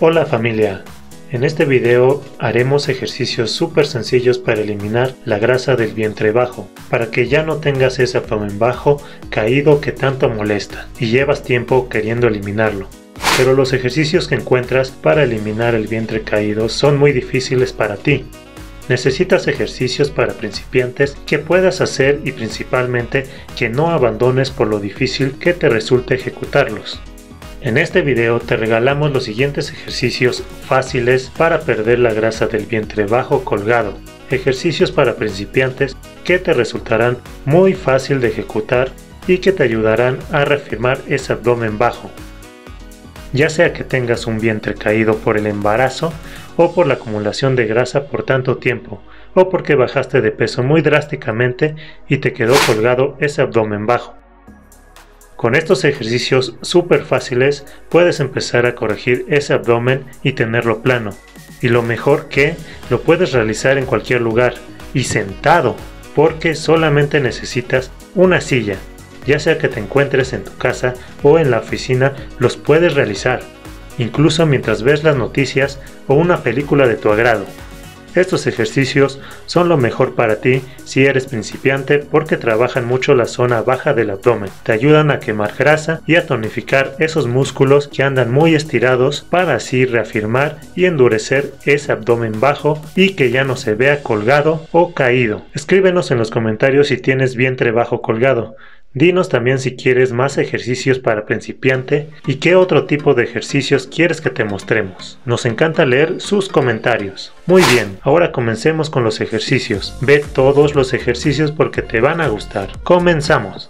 Hola familia, en este video haremos ejercicios súper sencillos para eliminar la grasa del vientre bajo, para que ya no tengas ese abdomen bajo caído que tanto molesta y llevas tiempo queriendo eliminarlo. Pero los ejercicios que encuentras para eliminar el vientre caído son muy difíciles para ti. Necesitas ejercicios para principiantes que puedas hacer y principalmente que no abandones por lo difícil que te resulte ejecutarlos. En este video te regalamos los siguientes ejercicios fáciles para perder la grasa del vientre bajo colgado. Ejercicios para principiantes que te resultarán muy fácil de ejecutar y que te ayudarán a reafirmar ese abdomen bajo. Ya sea que tengas un vientre caído por el embarazo o por la acumulación de grasa por tanto tiempo o porque bajaste de peso muy drásticamente y te quedó colgado ese abdomen bajo. Con estos ejercicios súper fáciles puedes empezar a corregir ese abdomen y tenerlo plano. Y lo mejor que lo puedes realizar en cualquier lugar y sentado, porque solamente necesitas una silla. Ya sea que te encuentres en tu casa o en la oficina, los puedes realizar, incluso mientras ves las noticias o una película de tu agrado. Estos ejercicios son lo mejor para ti si eres principiante porque trabajan mucho la zona baja del abdomen. Te ayudan a quemar grasa y a tonificar esos músculos que andan muy estirados para así reafirmar y endurecer ese abdomen bajo y que ya no se vea colgado o caído. Escríbenos en los comentarios si tienes vientre bajo colgado. Dinos también si quieres más ejercicios para principiante y qué otro tipo de ejercicios quieres que te mostremos. Nos encanta leer sus comentarios. Muy bien, ahora comencemos con los ejercicios. Ve todos los ejercicios porque te van a gustar. ¡Comenzamos!